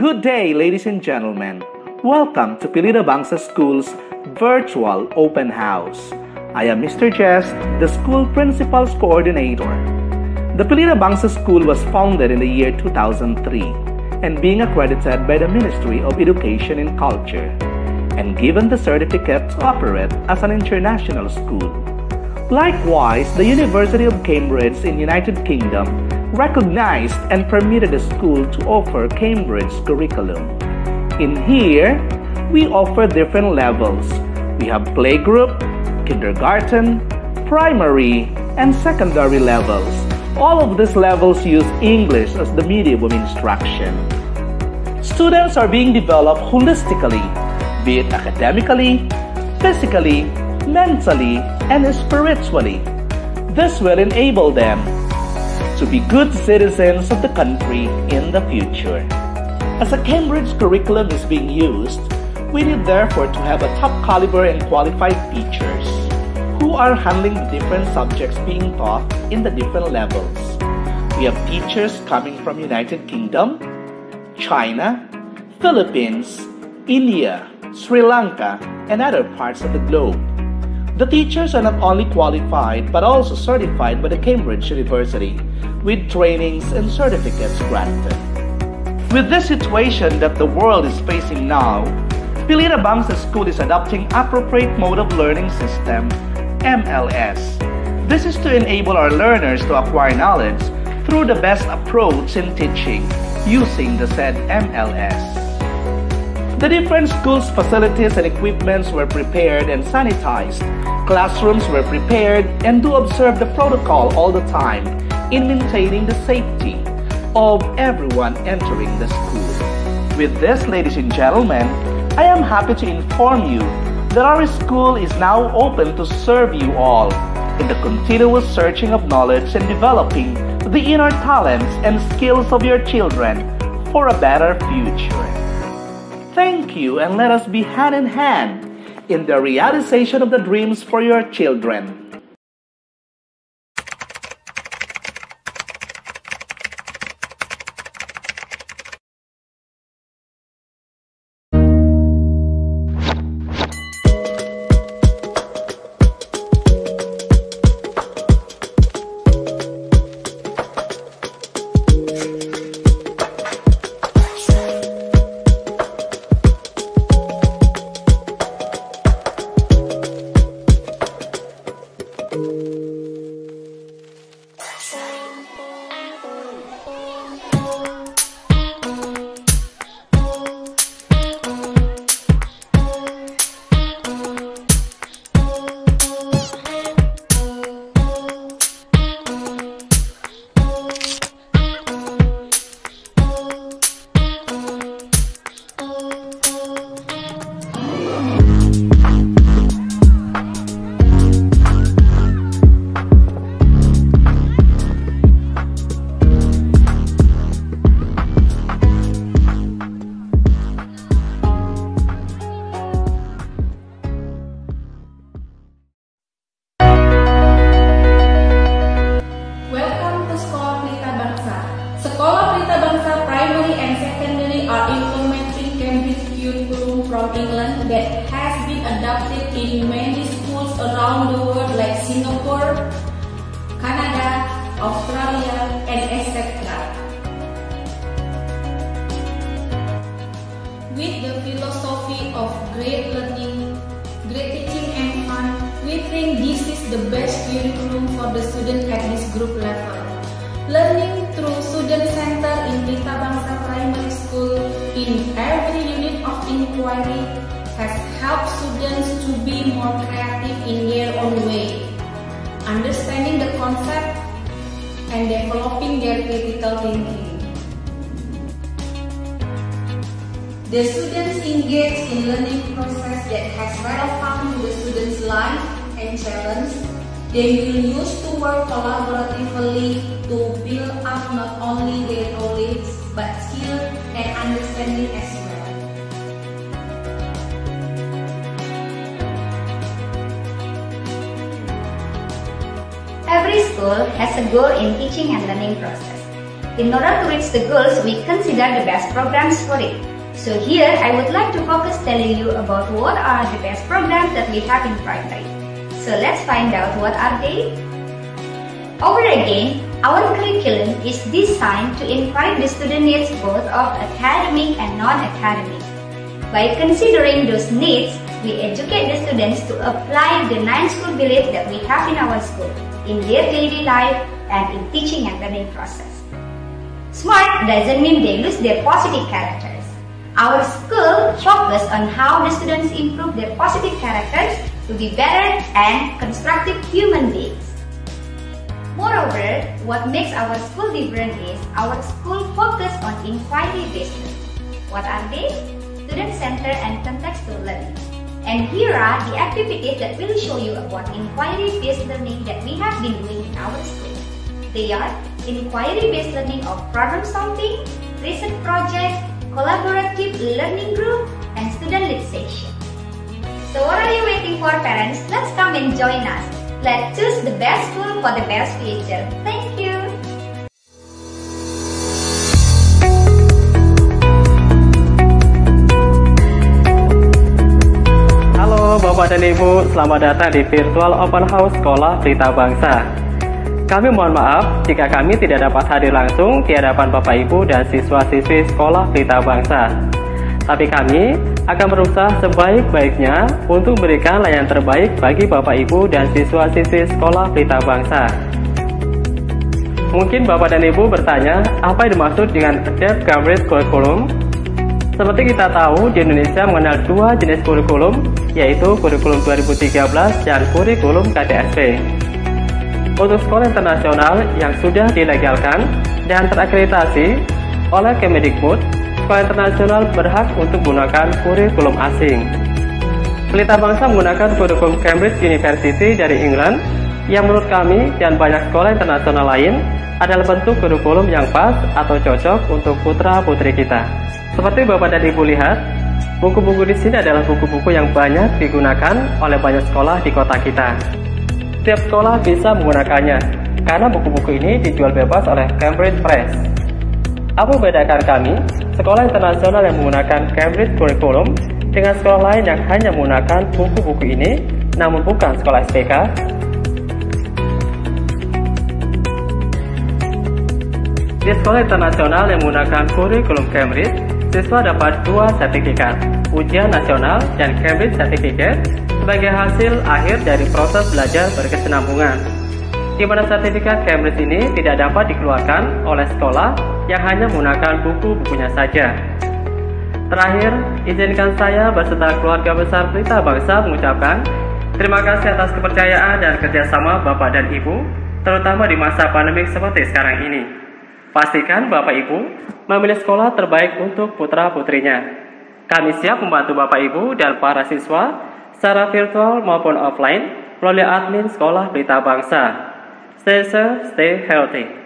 Good day, ladies and gentlemen. Welcome to Pelita Bangsa School's virtual open house. I am Mr. Jess, the school principal's coordinator. The Pelita Bangsa School was founded in the year 2003 and being accredited by the Ministry of Education and Culture and given the certificate to operate as an international school. Likewise, the University of Cambridge in United Kingdom recognized and permitted the school to offer Cambridge curriculum. In here, we offer different levels. We have playgroup, kindergarten, primary, and secondary levels. All of these levels use English as the medium of instruction. Students are being developed holistically, be it academically, physically, mentally, and spiritually. This will enable them to be good citizens of the country in the future. As a Cambridge curriculum is being used, we need therefore to have a top caliber and qualified teachers who are handling the different subjects being taught in the different levels. We have teachers coming from United Kingdom, China, Philippines, India, Sri Lanka, and other parts of the globe. The teachers are not only qualified but also certified by the Cambridge University with trainings and certificates granted. With this situation that the world is facing now, Pelita Bangsa School is adopting Appropriate Mode of Learning System, MLS. This is to enable our learners to acquire knowledge through the best approach in teaching using the said MLS. The different schools' facilities and equipments were prepared and sanitized. Classrooms were prepared and do observe the protocol all the time in maintaining the safety of everyone entering the school. With this, ladies and gentlemen, I am happy to inform you that our school is now open to serve you all in the continuous searching of knowledge and developing the inner talents and skills of your children for a better future. Thank you, and let us be hand in hand in the realization of the dreams for your children. In order to reach the goals, we consider the best programs for it. So here, I would like to focus telling you about what are the best programs that we have in primary. So let's find out what are they. Over again, our curriculum is designed to invite the student needs both of academic and non-academic. By considering those needs, we educate the students to apply the nine school beliefs that we have in our school, in their daily life, and in teaching and learning process. Smart doesn't mean they lose their positive characters. Our school focuses on how the students improve their positive characters to be better and constructive human beings. Moreover, what makes our school different is our school focuses on inquiry-based learning. What are they? Student-centered and contextual learning. And here are the activities that will show you about inquiry-based learning that we have been doing in our school. They are inquiry-based learning of problem solving, research projects, collaborative learning group, and student lead session. So what are you waiting for, parents? Let's come and join us. Let's choose the best school for the best future. Thank you. Bapak dan Ibu, selamat datang di Virtual Open House Sekolah Pelita Bangsa. Kami mohon maaf jika kami tidak dapat hadir langsung di hadapan Bapak Ibu dan siswa-siswi Sekolah Pelita Bangsa. Tapi kami akan berusaha sebaik-baiknya untuk memberikan layanan terbaik bagi Bapak Ibu dan siswa-siswi Sekolah Pelita Bangsa. Mungkin Bapak dan Ibu bertanya, apa yang dimaksud dengan Adapt Cambridge Curriculum? Seperti kita tahu, di Indonesia mengenal dua jenis kurikulum, yaitu kurikulum 2013 dan kurikulum KTSP. Untuk sekolah internasional yang sudah dilegalkan dan terakreditasi oleh Kemdikbud, sekolah internasional berhak untuk menggunakan kurikulum asing. Pelita Bangsa menggunakan kurikulum Cambridge University dari England, yang menurut kami dan banyak sekolah internasional lain adalah bentuk kurikulum yang pas atau cocok untuk putra-putri kita. Seperti Bapak dan Ibu lihat, buku-buku di sini adalah buku-buku yang banyak digunakan oleh banyak sekolah di kota kita. Setiap sekolah bisa menggunakannya, karena buku-buku ini dijual bebas oleh Cambridge Press. Apa bedakan kami, sekolah internasional yang menggunakan Cambridge Curriculum dengan sekolah lain yang hanya menggunakan buku-buku ini, namun bukan sekolah SPK? Di sekolah internasional yang menggunakan kurikulum Cambridge, siswa dapat dua sertifikat, ujian nasional dan Cambridge Certificate, sebagai hasil akhir dari proses belajar berkesinambungan. Di mana sertifikat Cambridge ini tidak dapat dikeluarkan oleh sekolah yang hanya menggunakan buku-bukunya saja. Terakhir, izinkan saya berserta keluarga besar Pelita Bangsa mengucapkan terima kasih atas kepercayaan dan kerjasama Bapak dan Ibu, terutama di masa pandemik seperti sekarang ini. Pastikan Bapak Ibu memilih sekolah terbaik untuk putra-putrinya. Kami siap membantu Bapak Ibu dan para siswa secara virtual maupun offline melalui admin Sekolah Pelita Bangsa. Stay safe, stay healthy.